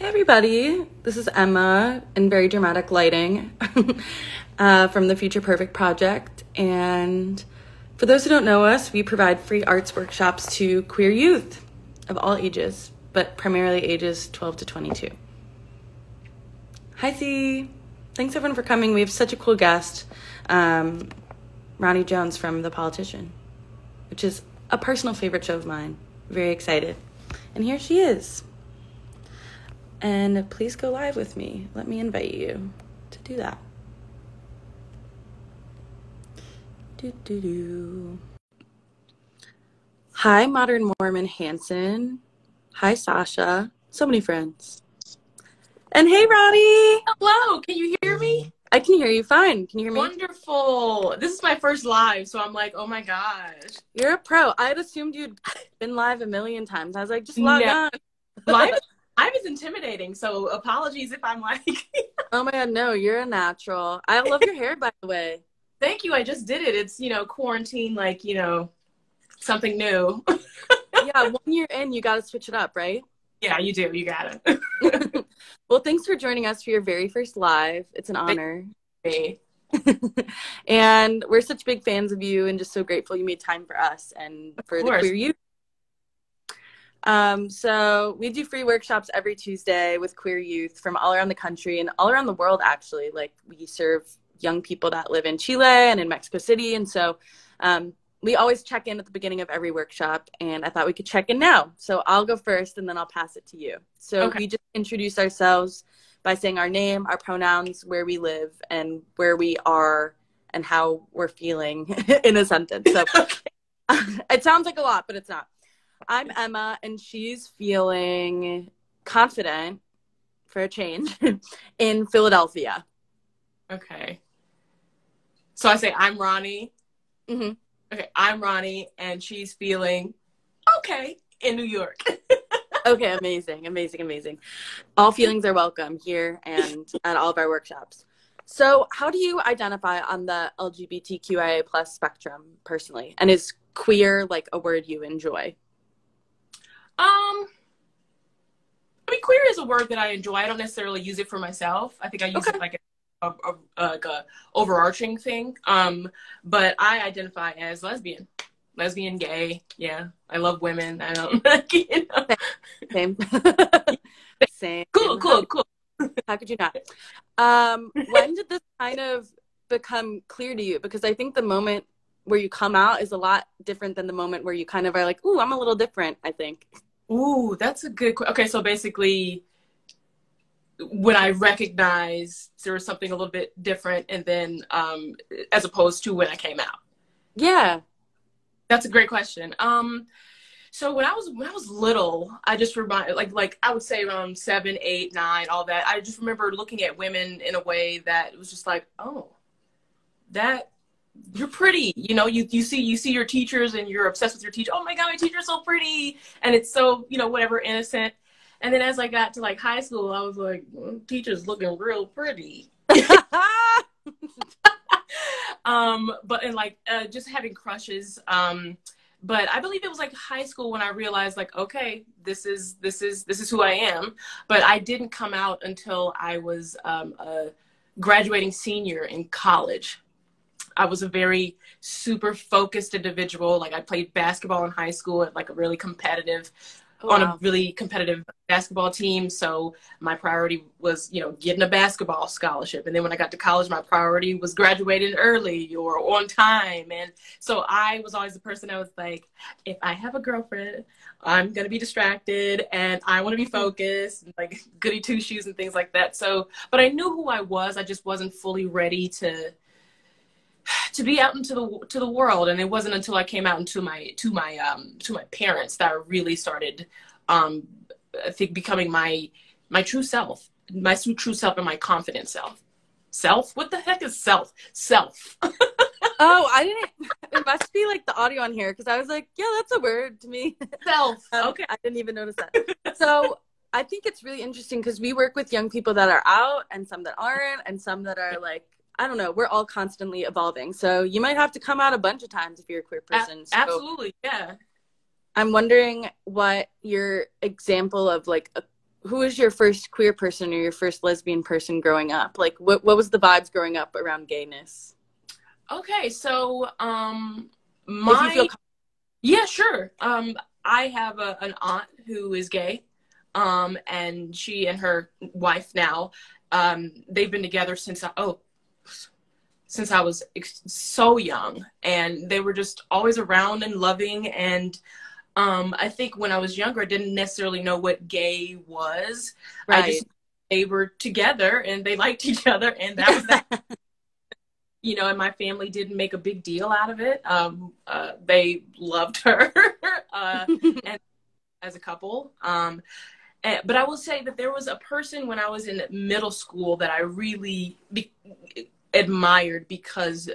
Hey everybody, this is Emma in very dramatic lighting from The Future Perfect Project. And for those who don't know us, we provide free arts workshops to queer youth of all ages, but primarily ages 12 to 22. Hi C, thanks everyone for coming. We have such a cool guest, Rahne Jones from The Politician, which is a personal favorite show of mine. Very excited. And here she is. And please go live with me. Let me invite you to do that. Hi, Modern Mormon Hansen. Hi, Sasha. So many friends. And hey, Rahne. Hello. Can you hear me? I can hear you fine. Can you hear me? Wonderful. This is my first live, so I'm like, oh my gosh. You're a pro. I had assumed you'd been live a million times. I was like, just log on. Live is intimidating, so apologies if I'm like... Oh my God, no, you're a natural. I love your hair, by the way. Thank you, I just did it. It's, you know, quarantine, like, you know, something new. Yeah, 1 year in, you gotta switch it up, right? Yeah, you do, you gotta. Well, thanks for joining us for your very first live. It's an honor. And we're such big fans of you and just so grateful you made time for us and for the queer youth. So we do free workshops every Tuesday with queer youth from all around the country and all around the world, actually. Like, we serve young people that live in Chile and in Mexico City. And so we always check in at the beginning of every workshop, and I thought we could check in now. So I'll go first and then I'll pass it to you. So we just introduce ourselves by saying our name, our pronouns, where we live, and where we are and how we're feeling in a sentence. So it sounds like a lot, but it's not. I'm Emma, and she's feeling confident, for a change, in Philadelphia. Okay. So I say, I'm Rahne. Mm-hmm. Okay, I'm Rahne, and she's feeling okay in New York. Okay, amazing, amazing, amazing. All feelings are welcome here and at all of our workshops. So how do you identify on the LGBTQIA+ spectrum personally? And is queer like a word you enjoy? I mean, queer is a word that I enjoy. I don't necessarily use it for myself. I think I use it like a overarching thing. But I identify as lesbian, gay. Yeah, I love women. I don't like, you know. Same. Same. Cool, cool, cool. How could you not? When did this kind of become clear to you? Because I think the moment where you come out is a lot different than the moment where you kind of are like, ooh, I'm a little different, I think. Ooh, that's a good question. Okay, so basically when I recognized there was something a little bit different, and then as opposed to when I came out. Yeah. That's a great question. So when I was little, I just remember, like I would say around 7, 8, 9, all that, I just remember looking at women in a way that it was just like, oh, that you're pretty, you know, you see your teachers and you're obsessed with your teacher. Oh my God, my teacher's so pretty. And it's so, you know, whatever, innocent. And then as I got to like high school, I was like, teacher's looking real pretty. But and like, just having crushes. But I believe it was like high school when I realized like, okay, this is who I am. But I didn't come out until I was, a graduating senior in college. I was a very super focused individual. Like I played basketball in high school at like a really competitive, on a really competitive basketball team. So my priority was, you know, getting a basketball scholarship. And then when I got to college, my priority was graduating early or on time. And so I was always the person that was like, if I have a girlfriend, I'm going to be distracted and I want to be focused, and like goody two shoes and things like that. So, but I knew who I was. I just wasn't fully ready to be out into the world. And it wasn't until I came out into my parents that I really started, I think, becoming my true self, and my confident self. Self? What the heck is self? Self. Oh, I didn't, it must be like the audio on here. Cause I was like, yeah, that's a word to me. Self. Okay. I didn't even notice that. So I think it's really interesting because we work with young people that are out and some that aren't and some that are like, I don't know, we're all constantly evolving. So you might have to come out a bunch of times if you're a queer person. So absolutely, yeah. I'm wondering what your example of like a who was your first queer person or your first lesbian person growing up? Like, what was the vibes growing up around gayness? Okay, so yeah, sure. I have an aunt who is gay, and she and her wife now, they've been together since I was so young, and they were just always around and loving. And I think when I was younger, I didn't necessarily know what gay was. Right. I just, they were together and they liked each other, and that was that. You know, and my family didn't make a big deal out of it. They loved her and as a couple. But I will say that there was a person when I was in middle school that I really admired because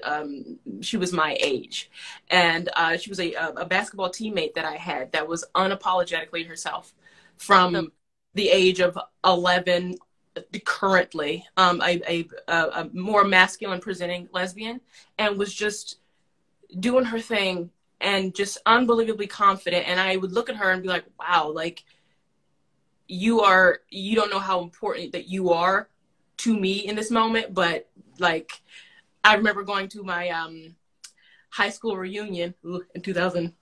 she was my age. And she was a basketball teammate that I had that was unapologetically herself from the age of 11 currently, a more masculine presenting lesbian, and was just doing her thing and just unbelievably confident. And I would look at her and be like, wow, like you don't know how important that you are to me in this moment. But like, I remember going to my high school reunion in 2000,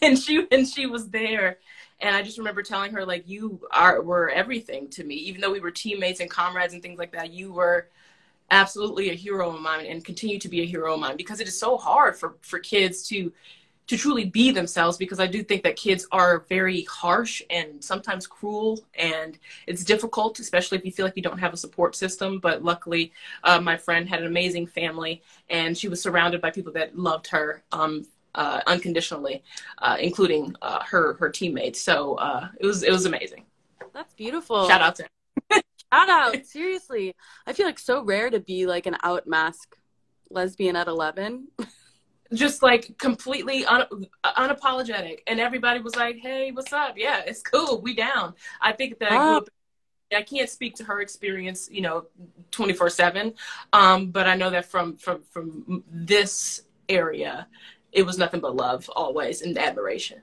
and she was there. And I just remember telling her, like, you were everything to me. Even though we were teammates and comrades and things like that, you were absolutely a hero of mine and continue to be a hero of mine, because it is so hard for kids to truly be themselves, because I do think that kids are very harsh and sometimes cruel, and it's difficult, especially if you feel like you don't have a support system. But luckily, my friend had an amazing family, and she was surrounded by people that loved her unconditionally, including her teammates. So it was amazing. That's beautiful. Shout out to her. Shout out. Seriously, I feel like so rare to be like an out mask lesbian at 11. Just like completely unapologetic, and everybody was like, "Hey, what's up? Yeah, it's cool. We down." I think that I can't speak to her experience, you know, 24/7, but I know that from this area, it was nothing but love always and admiration.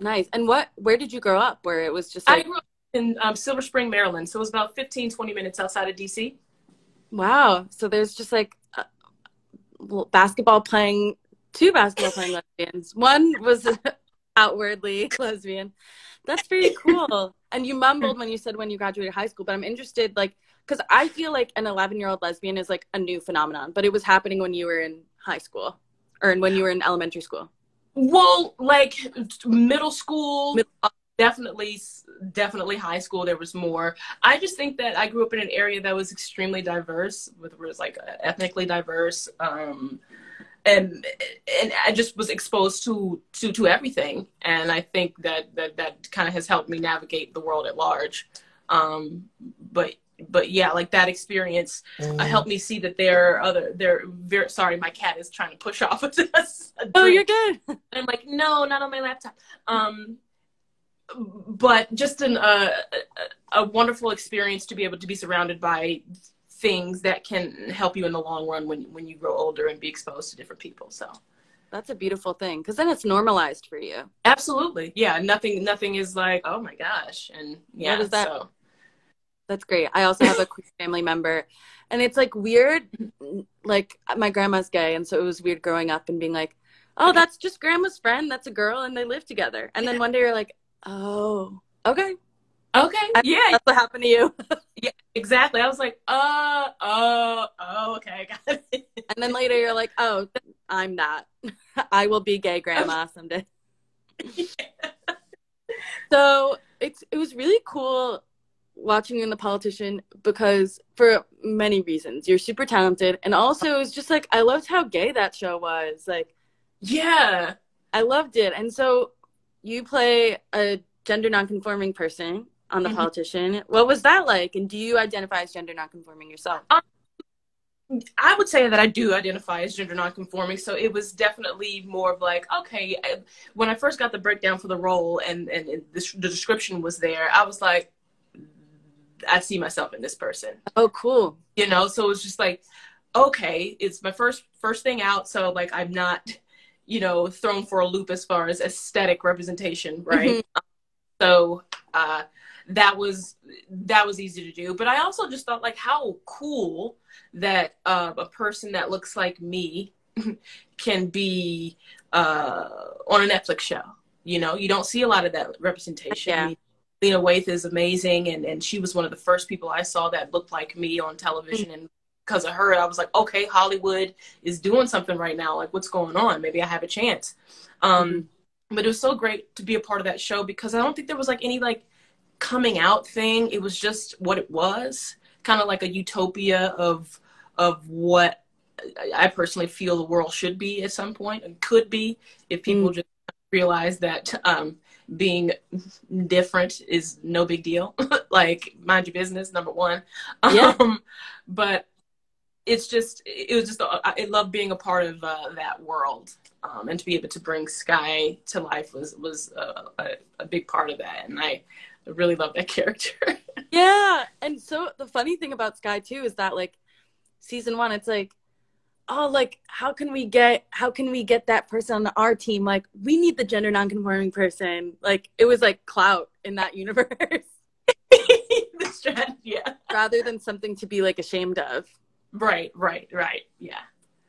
Nice. And where did you grow up? Where it was just like... I grew up in Silver Spring, Maryland. So it was about 15, 20 minutes outside of DC. Wow. So there's just like two basketball playing lesbians. One was outwardly lesbian. That's very cool. And you mumbled when you said when you graduated high school, but I'm interested, like, because I feel like an 11-year-old lesbian is like a new phenomenon, but it was happening when you were in high school. Or when you were in elementary school? Well, like middle school, definitely high school, there was more. I just think that I grew up in an area that was extremely diverse, with was like ethnically diverse, and I just was exposed to everything. And I think that kind of has helped me navigate the world at large. But yeah, like that experience helped me see that sorry, my cat is trying to push off of us. Oh, you're good. And I'm like, no, not on my laptop. But just a wonderful experience to be able to be surrounded by things that can help you in the long run when you grow older and be exposed to different people. So that's a beautiful thing, because then it's normalized for you. Absolutely. Yeah. Nothing is like, oh my gosh. And yeah, what is that? So. That's great. I also have a queer family member, and it's like weird, like my grandma's gay. And so it was weird growing up and being like, oh, that's just grandma's friend. That's a girl. And they live together. And then one day you're like, oh, okay. Okay. Yeah. That's what happened to you. Yeah, exactly. I was like, okay. I got it. And then later you're like, oh, I'm not. I will be gay grandma someday. Yeah. So it was really cool watching you in The Politician, because for many reasons, you're super talented, and also it was just like, I loved how gay that show was. Like, yeah, I loved it. And so you play a gender nonconforming person on The Politician. What was that like? And do you identify as gender nonconforming yourself? I would say that I do identify as gender nonconforming, so it was definitely more of like, okay, when I first got the breakdown for the role and the description was there, I was like, I see myself in this person. Oh, cool. You know, so it's just like, okay, it's my first thing out. So like, I'm not, you know, thrown for a loop as far as aesthetic representation, right? So that was easy to do. But I also just thought, like, how cool that a person that looks like me can be on a Netflix show. You know, you don't see a lot of that representation. Yeah. I mean, Lena Waithe is amazing, and she was one of the first people I saw that looked like me on television. And because of her, I was like, okay, Hollywood is doing something right now. Like, what's going on? Maybe I have a chance. But it was so great to be a part of that show, because I don't think there was like any like coming out thing. It was just what it was, kind of like a utopia of what I personally feel the world should be at some point, and could be, if people just realize that being different is no big deal. Like, mind your business, number one. Yeah. But it's just, it was just, I love being a part of that world. And to be able to bring Sky to life was a big part of that. And I really love that character. Yeah. And so the funny thing about Sky too is that, like, season 1, it's like, oh, like, how can we get that person on our team? Like, we need the gender nonconforming person. Like, it was like clout in that universe. The strategy, yeah. Rather than something to be like ashamed of. Right. Yeah.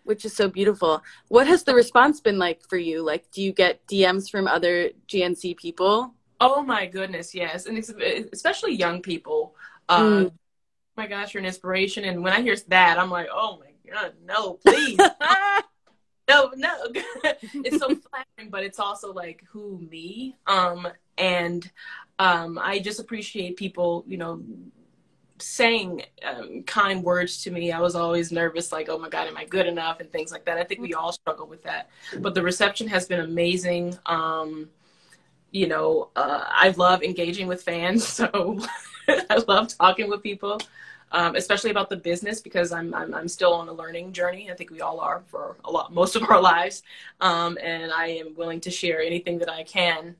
Which is so beautiful. What has the response been like for you? Like, do you get DMs from other GNC people? Oh my goodness, yes. And especially young people. Oh my gosh, you're an inspiration. And when I hear that, I'm like, oh my God, no, please. No. It's so flattering, but it's also like, who, me? And I just appreciate people, you know, saying kind words to me. I was always nervous, like, oh my God, am I good enough, and things like that. I think we all struggle with that, but the reception has been amazing. You know, I love engaging with fans, so I love talking with people, especially about the business, because I'm still on a learning journey. I think we all are for most of our lives, and I am willing to share anything that I can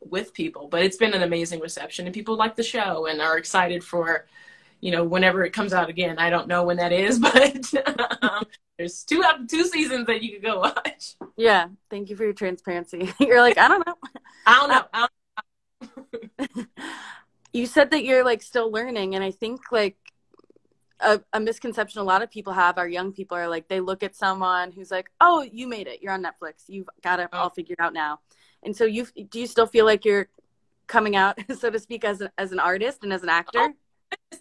with people. But it's been an amazing reception, and people like the show and are excited for, you know, whenever it comes out again. I don't know when that is, but there's two seasons that you can go watch. Yeah, thank you for your transparency. You're like, I don't know. You said that you're like still learning, and I think like a misconception a lot of people have, our young people are like, they look at someone who's like, oh, you made it, you're on Netflix, you've got it all figured out now. And so do you still feel like you're coming out, so to speak, as an artist and as an actor? Oh,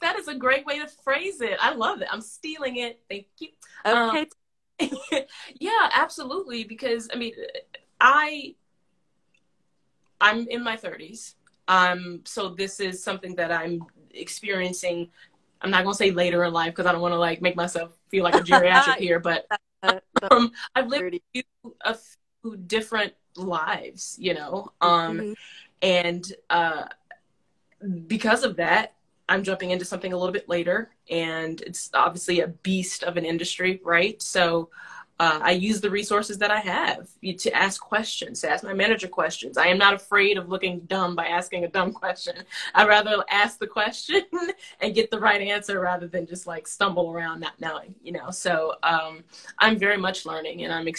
that is a great way to phrase it. I love it. I'm stealing it. Thank you. Okay. Yeah, absolutely. Because, I mean, I'm in my 30s. So this is something that I'm experiencing. I'm not going to say later in life, because I don't want to, like, make myself feel like a geriatric here. But I've lived a few different lives, you know, and because of that, I'm jumping into something a little bit later, and it's obviously a beast of an industry, right? So I use the resources that I have to ask questions, to ask my manager questions. I am not afraid of looking dumb by asking a dumb question. I'd rather ask the question and get the right answer, rather than just like stumble around not knowing, you know. So I'm very much learning, and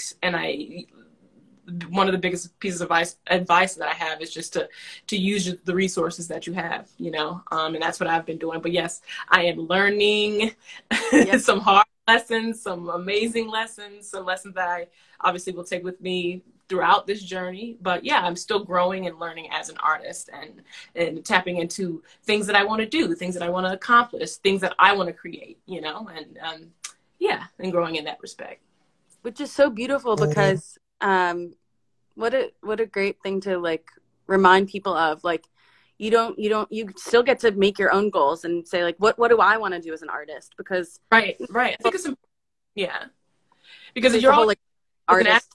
one of the biggest pieces of advice that I have is just to use the resources that you have, you know, and that's what I've been doing. But yes, I am learning. Yes. Some hard lessons, some amazing lessons, some lessons that I obviously will take with me throughout this journey. But yeah, I'm still growing and learning as an artist, and tapping into things that I want to do, things that I want to accomplish, things that I want to create, you know, and growing in that respect. Which is so beautiful, because what a great thing to like remind people of, like, you still get to make your own goals and say like, what do I want to do as an artist? Because right. I think it's important. Yeah. Because you're all like artist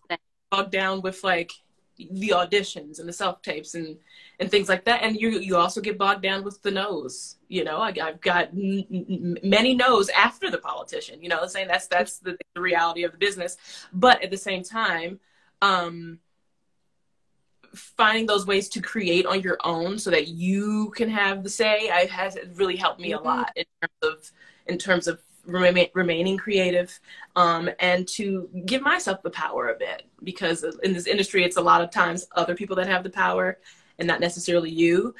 bogged down with like the auditions and the self-tapes and things like that. And you also get bogged down with the no's, you know. I've got many no's after The Politician, you know what I'm saying? That's the reality of the business. But at the same time, finding those ways to create on your own so that you can have the say, has really helped me a lot in terms of remaining creative, and to give myself the power a bit, because in this industry, it's a lot of times other people that have the power, and not necessarily you.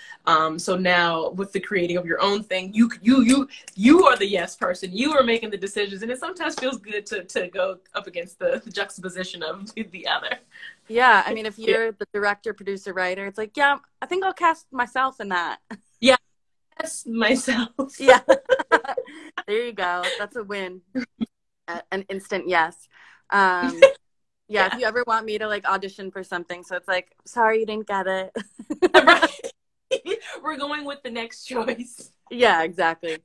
So now with the creating of your own thing, you are the yes person. You are making the decisions, and it sometimes feels good to go up against the juxtaposition of the other. Yeah, I mean, if you're the director, producer, writer, it's like, yeah, I think I'll cast myself in that. Yeah, cast myself. Yeah. There you go. That's a win. An instant yes. Yeah, if you ever want me to like audition for something, so it's like, sorry you didn't get it. Right. We're going with the next choice. Yeah, exactly.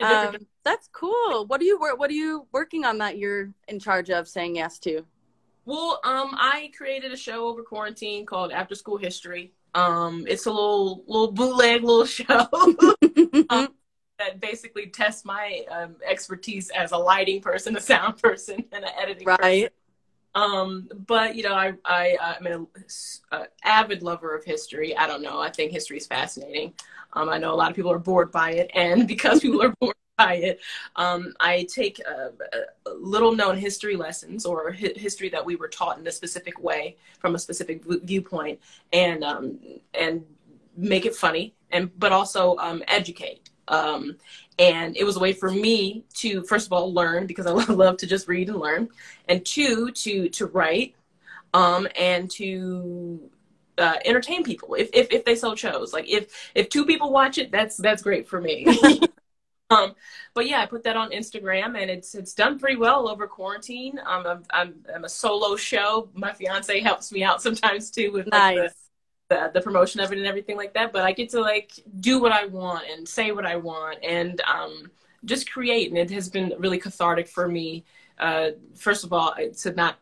That's cool. What are you working on that you're in charge of saying yes to? Well, I created a show over quarantine called After School History. It's a little bootleg little show. That basically tests my expertise as a lighting person, a sound person, and an editing person. But, you know, I'm an avid lover of history. I don't know. I think history is fascinating. I know a lot of people are bored by it. And because people are bored by it, I take little known history lessons or history that we were taught in a specific way from a specific viewpoint and make it funny but also educate. And it was a way for me to, first of all, learn, because I love to just read and learn, and two, to write, and to entertain people if they so chose. Like if two people watch it, that's great for me. But yeah, I put that on Instagram, and it's done pretty well over quarantine. I'm a solo show. My fiance helps me out sometimes too with like, nice. The promotion of it and everything like that, but I get to like do what I want and say what I want and just create, and it has been really cathartic for me. First of all, to not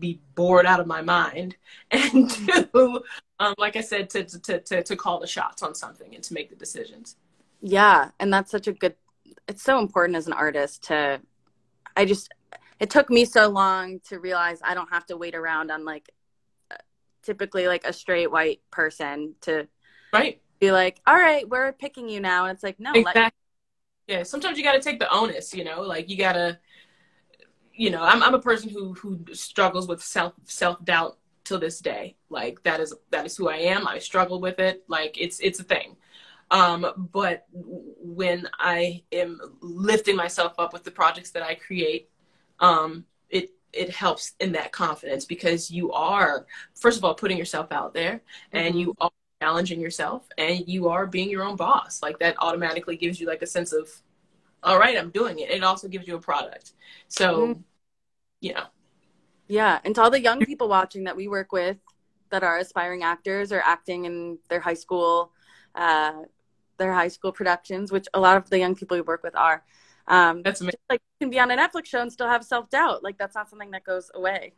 be bored out of my mind, and to, like I said, to call the shots on something and to make the decisions. Yeah, and that's such a good. It's so important as an artist to. It took me so long to realize I don't have to wait around on like. Typically like a straight white person to be like, all right, we're picking you now. And it's like, no. Exactly. Yeah. Sometimes you got to take the onus, you know, like you got to, you know, I'm a person who struggles with self-doubt till this day. Like that is who I am. I struggle with it. Like it's a thing. But when I am lifting myself up with the projects that I create, it helps in that confidence, because you are, first of all, putting yourself out there, and you are challenging yourself, and you are being your own boss. Like that automatically gives you like a sense of, all right, I'm doing it. It also gives you a product. So, you know. Yeah. And to all the young people watching that we work with that are aspiring actors or acting in their high school productions, which a lot of the young people we work with are. That's amazing. Just, like, you can be on a Netflix show and still have self-doubt. Like that's not something that goes away.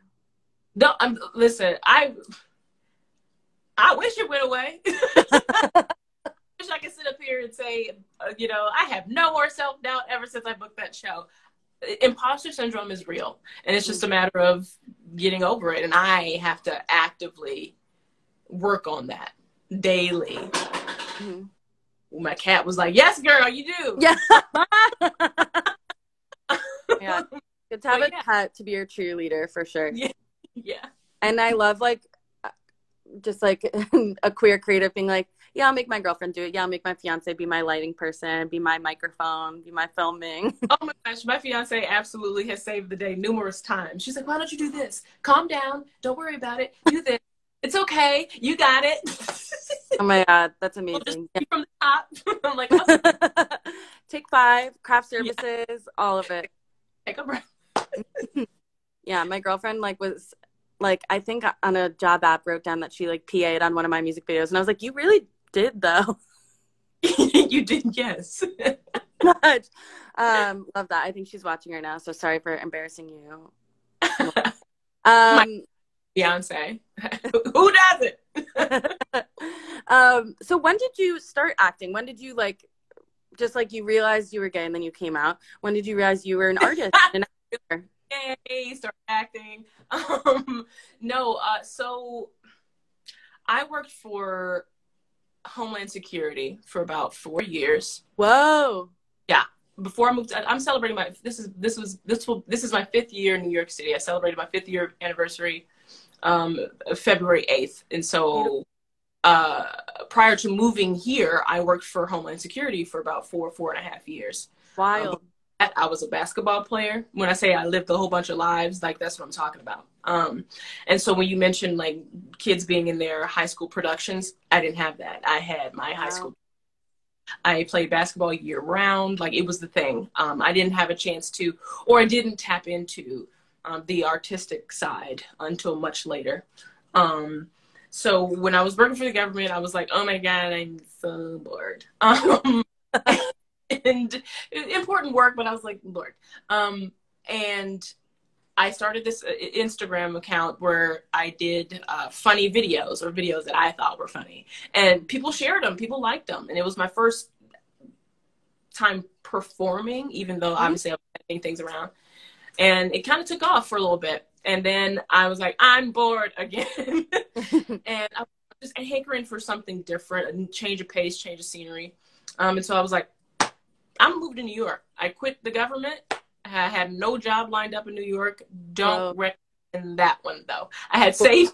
No, listen, I wish it went away. I wish I could sit up here and say, you know, I have no more self-doubt ever since I booked that show. Imposter syndrome is real, and it's just a matter of getting over it. And I have to actively work on that daily. My cat was like, yes, girl, you do. Yeah. Yeah. Good to have a pet to be your cheerleader for sure. Yeah. Yeah. And I love like just like a queer creative being like, yeah, I'll make my girlfriend do it. Yeah, I'll make my fiance be my lighting person, be my microphone, be my filming. Oh my gosh, my fiance absolutely has saved the day numerous times. She's like, why don't you do this? Calm down. Don't worry about it. Do this. It's okay. You got it. Oh my God, that's amazing. We'll just from the top. I'm like, oh. Take 5, craft services, all of it. Take a breath. Yeah, my girlfriend like was like, I think on a job app wrote down that she like PA'd on one of my music videos, and I was like, you really did though. You did, yes. Much. Love that. I think she's watching right now, so sorry for embarrassing you. Beyonce. Who does it? So when did you start acting? When did you like, just like you realized you were gay and then you came out? When did you realize you were an artist? Gay, start acting. So I worked for Homeland Security for about 4 years. Whoa. Yeah. Before I moved, I'm celebrating my, this is my 5th year in New York City. I celebrated my 5th year anniversary, February 8th. And so prior to moving here, I worked for Homeland Security for about four and a half years. Wild. I was a basketball player. When I say I lived a whole bunch of lives, like that's what I'm talking about. And so when you mentioned like kids being in their high school productions, I didn't have that. I had my high school. I played basketball year round. Like it was the thing. I didn't have a chance to, or I didn't tap into the artistic side until much later. So when I was working for the government, I was like, oh my God, I'm so bored. And important work, but I was like, Lord. And I started this Instagram account where I did funny videos, or videos that I thought were funny. And people shared them, people liked them. And it was my first time performing, even though obviously I was moving things around. And it kind of took off for a little bit. And then I was like, I'm bored again. And I was just hankering for something different, a change of pace, change of scenery. And so I was like, I moved to New York. I quit the government. I had no job lined up in New York. Don't recommend that one, though. I had savings.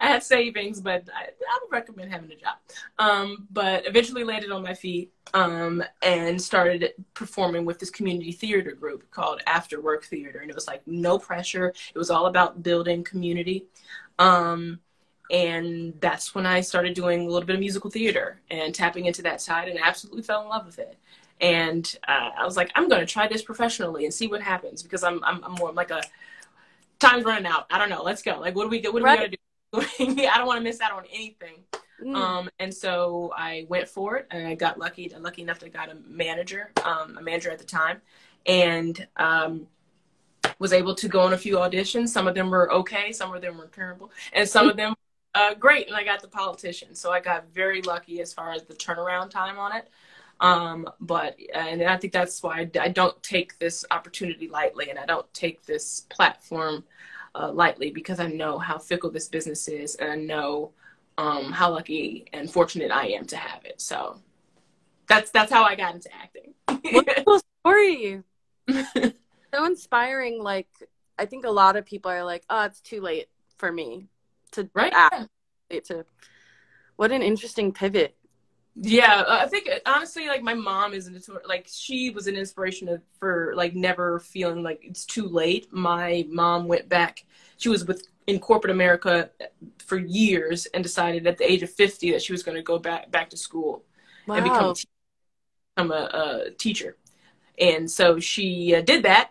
I had savings, but I would recommend having a job. But eventually landed on my feet and started performing with this community theater group called After Work Theater. And it was like no pressure. It was all about building community. And that's when I started doing a little bit of musical theater and tapping into that side, and absolutely fell in love with it. And I was like, I'm going to try this professionally and see what happens, because I'm more like a time's running out. I don't know. Let's go. Like, what do we get? What do we got to do? I don't want to miss out on anything. And so I went for it, and I got lucky enough that I got a manager at the time, and was able to go on a few auditions. Some of them were okay. Some of them were terrible. And some of them great. And I got The Politician. So I got very lucky as far as the turnaround time on it. And I think that's why I don't take this opportunity lightly, and I don't take this platform lightly, because I know how fickle this business is, and I know how lucky and fortunate I am to have it. So that's how I got into acting. What a cool story. So inspiring. Like, I think a lot of people are like, oh, it's too late for me to act. What an interesting pivot. Yeah, I think honestly, like my mom is like she was an inspiration for like never feeling like it's too late. My mom went back; she was in corporate America for years, and decided at the age of 50 that she was going to go back to school and become a teacher. And so she did that,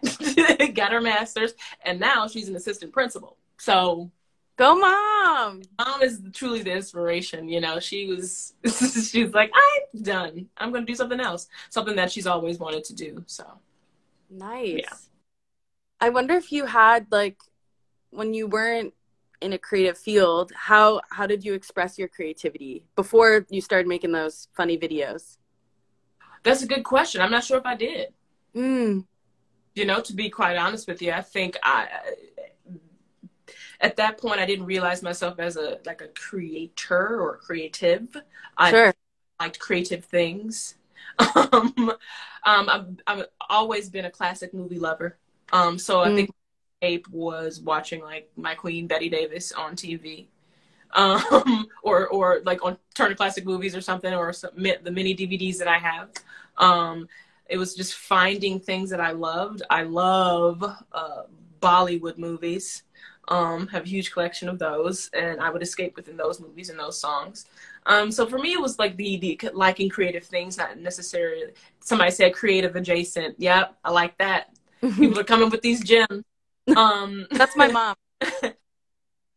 got her master's, and now she's an assistant principal. So. Go mom! Mom is truly the inspiration, you know. She was like, I'm done. I'm going to do something else. Something that she's always wanted to do, so. Nice. Yeah. I wonder if you had, like, when you weren't in a creative field, how did you express your creativity before you started making those funny videos? That's a good question. I'm not sure if I did. You know, to be quite honest with you, I think at that point, I didn't realize myself as a creator or creative. Sure. I liked creative things. I've always been a classic movie lover. So I think my escape was watching like my queen Betty Davis on TV, or like on Turner Classic Movies or something, or the mini DVDs that I have. It was just finding things that I loved. I love Bollywood movies. Have a huge collection of those, and I would escape within those movies and those songs. So for me, it was like the liking creative things, not necessarily. Somebody said creative adjacent. Yep, I like that. People are coming with these gems. That's my mom.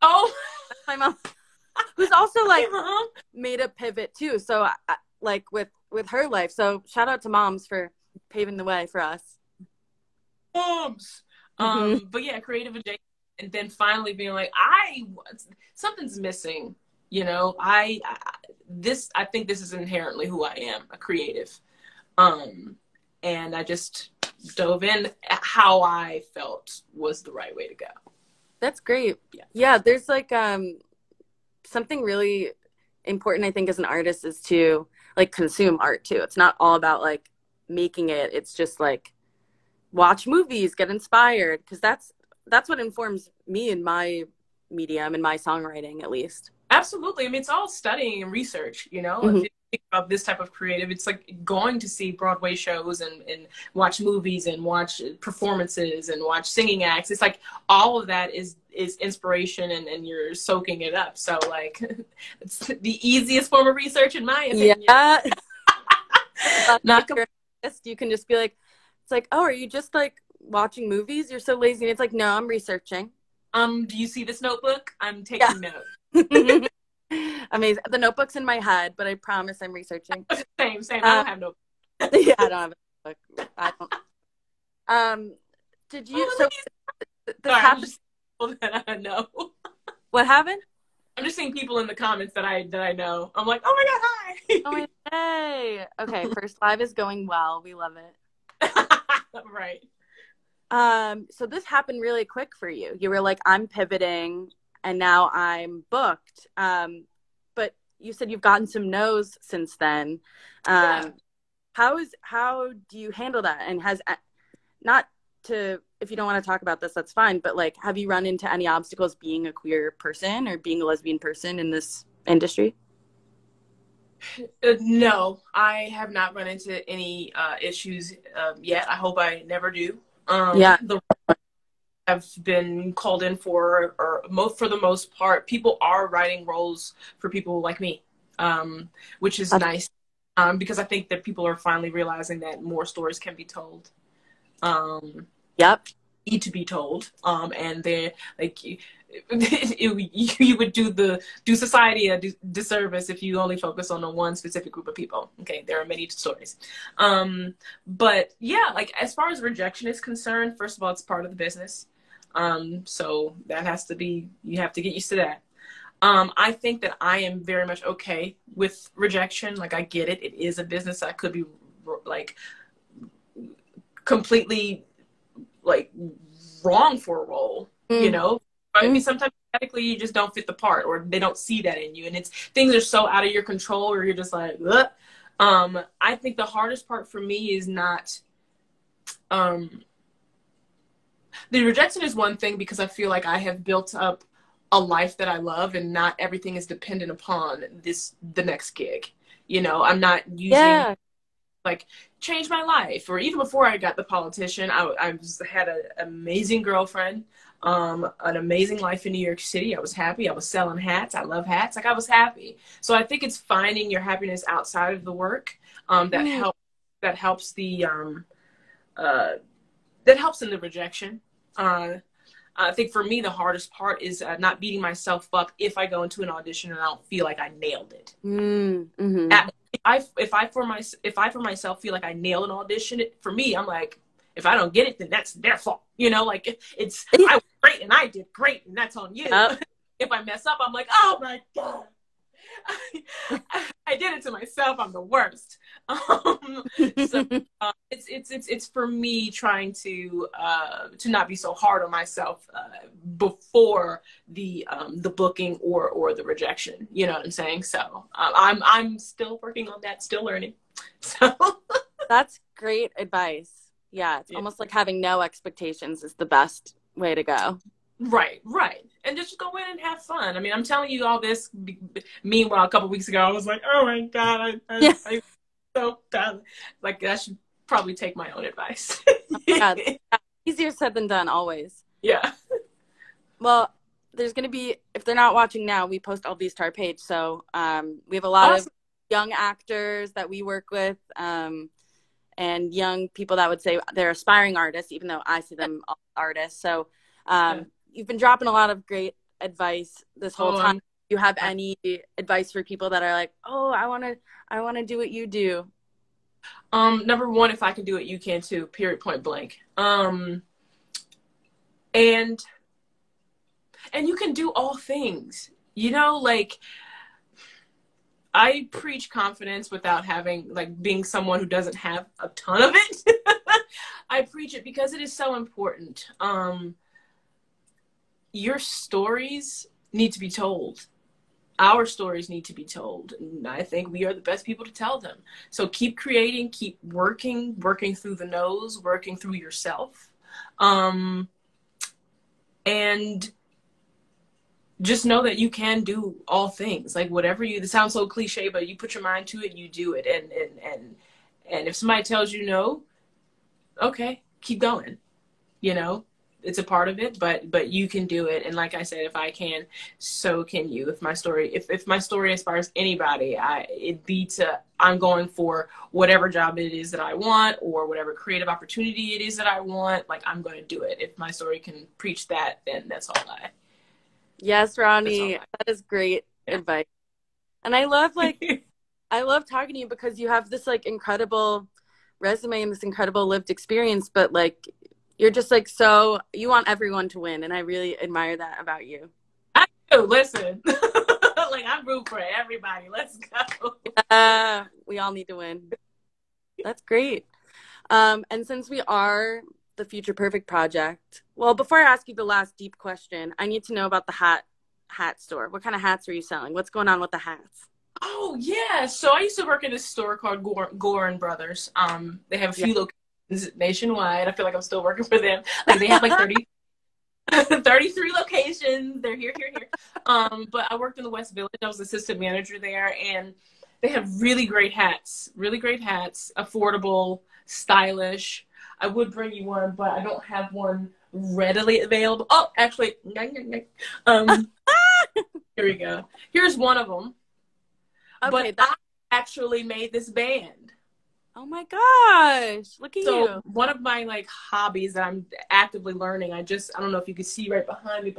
Oh, that's my mom, who's also like made a pivot too. So like with her life. So shout out to moms for paving the way for us. Moms. But yeah, creative adjacent. And then finally being like, something's missing, you know. I think this is inherently who I am, a creative. And I just dove in. How I felt was the right way to go. That's great. Yeah, yeah, there's like something really important, I think, as an artist is to like consume art too. It's not all about like making it. It's just like watch movies, get inspired, because that's what informs me in my medium, in my songwriting, at least. Absolutely. I mean, it's all studying and research, you know, mm-hmm. If you think about this type of creative, it's like going to see Broadway shows and watch movies and watch performances and watch singing acts. It's like all of that is inspiration and you're soaking it up. So like it's the easiest form of research in my opinion. Yeah. Not you can just be like, it's like, oh, are you just like watching movies? You're so lazy. And it's like, no, I'm researching. Do you see this notebook? I'm taking notes. Amazing. The notebook's in my head, but I promise I'm researching. Same. I don't have notebook. Yeah, I don't have a notebook. I don't. Did you? Oh, so this happened. People that I know. What happened? I'm just seeing people in the comments that I know. I'm like, oh my god, hi. Oh hey. Okay, first live is going well. We love it. Right. So this happened really quick for you. You were like, I'm pivoting. And now I'm booked. But you said you've gotten some no's since then. Yeah. How do you handle that? And has, not to, if you don't want to talk about this, that's fine. But like, have you run into any obstacles being a queer person or being a lesbian person in this industry? No, I have not run into any issues yet. I hope I never do. Yeah. I've been called in for, or for the most part, people are writing roles for people like me, which is nice because I think that people are finally realizing that more stories can be told. Yep. Need to be told, and they like you would do society a disservice if you only focus on one specific group of people. Okay, there are many stories, but yeah, like as far as rejection is concerned, first of all, it's part of the business, so that has to be, you have to get used to that. I think that I am very much okay with rejection. Like I get it; it is a business. I could be like completely like wrong for a role, you know? I mean, sometimes medically you just don't fit the part or they don't see that in you. And it's, things are so out of your control or you're just like, ugh. I think the hardest part for me is not, the rejection is one thing because I feel like I have built up a life that I love and not everything is dependent upon the next gig. You know, I'm not using, like, changed my life, or even before I got The Politician, I had an amazing girlfriend, an amazing life in New York City. I was happy. I was selling hats. I love hats. Like I was happy. So I think it's finding your happiness outside of the work that helps in the rejection. I think for me the hardest part is not beating myself up if I go into an audition and I don't feel like I nailed it. Mm-hmm. If I for myself feel like I nail an audition, for me, I'm like, if I don't get it, then that's their fault. You know, like it's I was great and I did great and that's on you. Yep. If I mess up, I'm like, oh my god, I did it to myself. I'm the worst. So it's for me trying to not be so hard on myself before the booking or the rejection. You know what I'm saying? So I'm still working on that, still learning. So that's great advice. Yeah, it's almost like having no expectations is the best way to go. Right. And just go in and have fun. I mean, I'm telling you all this. Meanwhile, a couple weeks ago, I was like, oh my god, I'm so done. Like, I should probably take my own advice. Yeah, easier said than done, always. Yeah. Well, there's going to be, if they're not watching now, we post all these to our page. So we have a lot of young actors that we work with and young people that would say they're aspiring artists, even though I see them all artists. So you've been dropping a lot of great advice this whole time. Do you have any advice for people that are like, oh, I want to do what you do? Number one, if I can do it, you can too, period, point blank. And you can do all things, you know, like I preach confidence without having, like, being someone who doesn't have a ton of it. I preach it because it is so important. Your stories need to be told. Our stories need to be told. And I think we are the best people to tell them. So keep creating, keep working through the no's, working through yourself. And just know that you can do all things. Like, whatever you, it sounds so cliche, but you put your mind to it, you do it. And if somebody tells you no, okay, keep going. You know, it's a part of it, but you can do it. And like I said, if I can, so can you. If my story, if my story inspires anybody, it'd be to, I'm going for whatever job it is that I want, or whatever creative opportunity it is that I want. Like, I'm going to do it. If my story can preach that, then that's all I. Yes, Rahne, that is great advice. And I love, like, I love talking to you because you have this, like, incredible resume and this incredible lived experience, but, like, you're just, like, so, you want everyone to win, and I really admire that about you. I do, listen. Like, I'm rooting for everybody. Let's go. We all need to win. That's great. And since we are The Future Perfect Project, well, before I ask you the last deep question, I need to know about the hat store. What kind of hats are you selling? What's going on with the hats? Oh, yeah. So I used to work at a store called Gorin Brothers. They have a few locations nationwide. I feel like I'm still working for them. Like, they have like 33 locations. They're here. But I worked in the West Village. I was assistant manager there, and they have really great hats, affordable, stylish. I would bring you one, but I don't have one readily available. Oh, actually, here we go. Here's one of them. Okay, but I actually made this band. Oh my gosh, look at you. So one of my, like, hobbies that I'm actively learning, I don't know if you can see right behind me,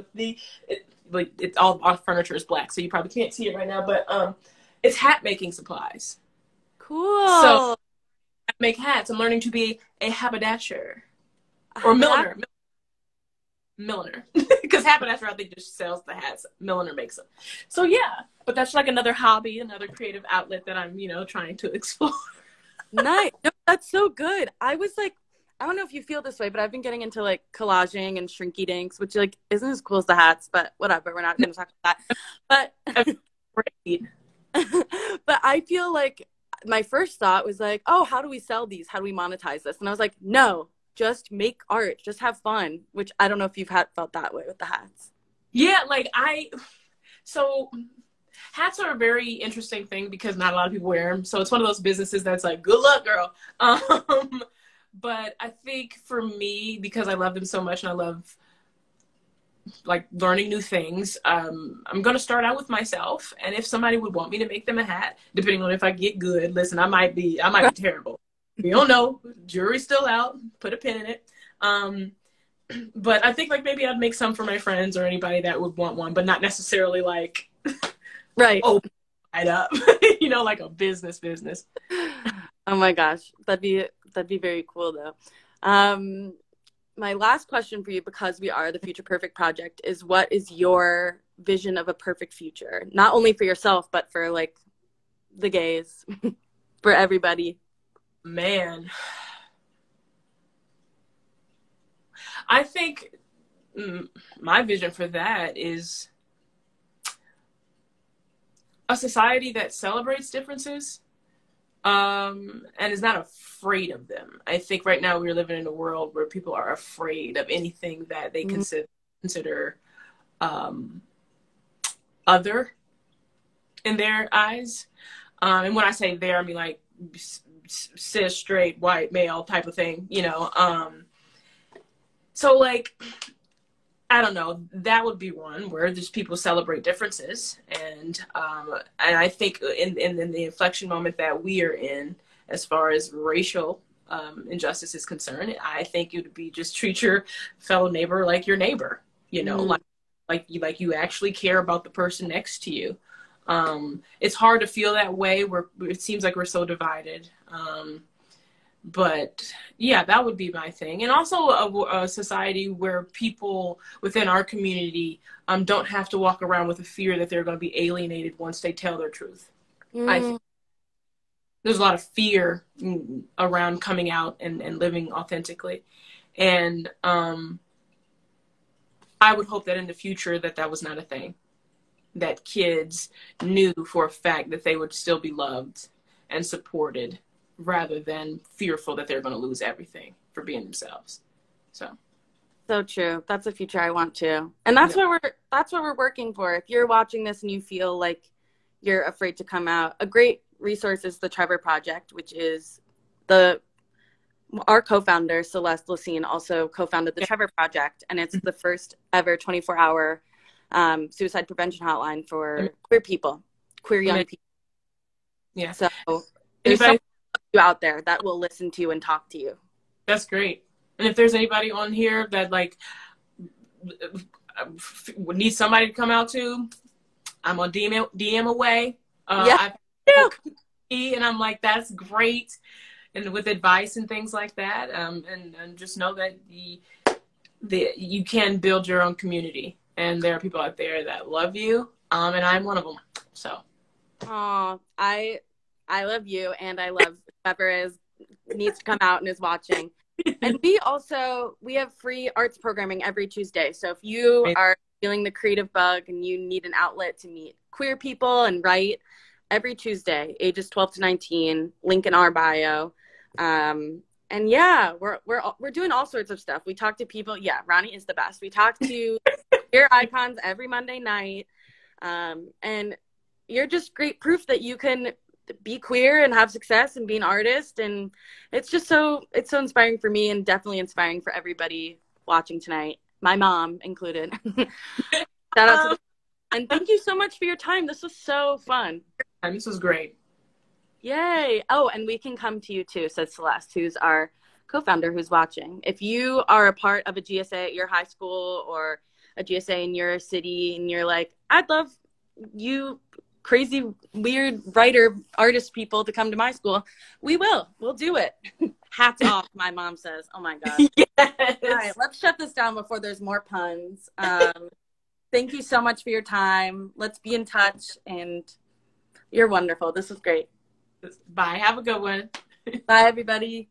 but it's all, our furniture is black, so you probably can't see it right now, but it's hat making supplies. Cool. So I make hats. I'm learning to be a haberdasher or milliner. Milliner. Because haberdasher, I think, just sells the hats. Milliner makes them. So, yeah. But that's, like, another hobby, another creative outlet that I'm, you know, trying to explore. Nice. No, that's so good. I was, like, I don't know if you feel this way, but I've been getting into, like, collaging and shrinky dinks, which, like, isn't as cool as the hats, but whatever. We're not going to talk about that. But I feel like, my first thought was like, oh, how do we sell these? How do we monetize this? And I was like, no, just make art, just have fun, which I don't know if you've felt that way with the hats. Yeah, like so hats are a very interesting thing because not a lot of people wear them. So it's one of those businesses that's like, good luck, girl. But I think for me, because I love them so much and I love, like, learning new things, I'm gonna start out with myself, and if somebody would want me to make them a hat, depending on if I get good, listen, I might be terrible. You don't know, jury's still out, put a pin in it. But I think, like, maybe I'd make some for my friends or anybody that would want one, but not necessarily, like, right, open it up. You know, like a business. Oh my gosh, that'd be very cool though. My last question for you, because we are the Future Perfect Project, is what is your vision of a perfect future? Not only for yourself, but for, like, the gays, for everybody. Man. I think my vision for that is a society that celebrates differences. And is not afraid of them. I think right now we're living in a world where people are afraid of anything that they consider other in their eyes. And when I say there, I mean, like, cis, straight, white, male type of thing, you know. So, like, I don't know, that would be one where just people celebrate differences. And I think in the inflection moment that we are in, as far as racial injustice is concerned, I think it would be just treat your fellow neighbor like your neighbor, you know, like you actually care about the person next to you. It's hard to feel that way where it seems like we're so divided. But yeah, that would be my thing. And also a society where people within our community don't have to walk around with a fear that they're going to be alienated once they tell their truth. I think there's a lot of fear around coming out and living authentically. And I would hope that in the future that was not a thing, that kids knew for a fact that they would still be loved and supported, rather than fearful that they're going to lose everything for being themselves. So So true. That's the future I want to. And that's what we're working for. If you're watching this and you feel like you're afraid to come out, a great resource is The Trevor Project, which is our co-founder, Celeste Lucene, also co-founded The Trevor Project. And it's the first ever 24-hour suicide prevention hotline for queer people, queer young people. Yeah. So there's someone out there that will listen to you and talk to you. That's great. And if there's anybody on here that like would need somebody to come out to, I'm on DM away. And I'm like, that's great. And with advice and things like that, and just know that you can build your own community, and there are people out there that love you, and I'm one of them. So, oh, I love you, and I love whoever needs to come out and is watching. And we have free arts programming every Tuesday. So if you are feeling the creative bug and you need an outlet to meet queer people and write, every Tuesday, ages 12 to 19, link in our bio. And yeah, we're doing all sorts of stuff. We talk to people. Yeah, Rahne is the best. We talk to queer icons every Monday night. And you're just great proof that you can be queer and have success and be an artist. And it's just it's so inspiring for me, and definitely inspiring for everybody watching tonight, my mom included. Shout out to and thank you so much for your time. This was so fun. And this was great. Yay. Oh, and we can come to you too, says Celeste, who's our co-founder, who's watching. If you are a part of a GSA at your high school or a GSA in your city, and you're like, I'd love you crazy, weird writer, artist people to come to my school, we will. We'll do it. Hats off, my mom says. Oh, my God. Yes. All right, let's shut this down before there's more puns. Thank you so much for your time. Let's be in touch, and you're wonderful. This was great. Bye. Have a good one. Bye, everybody.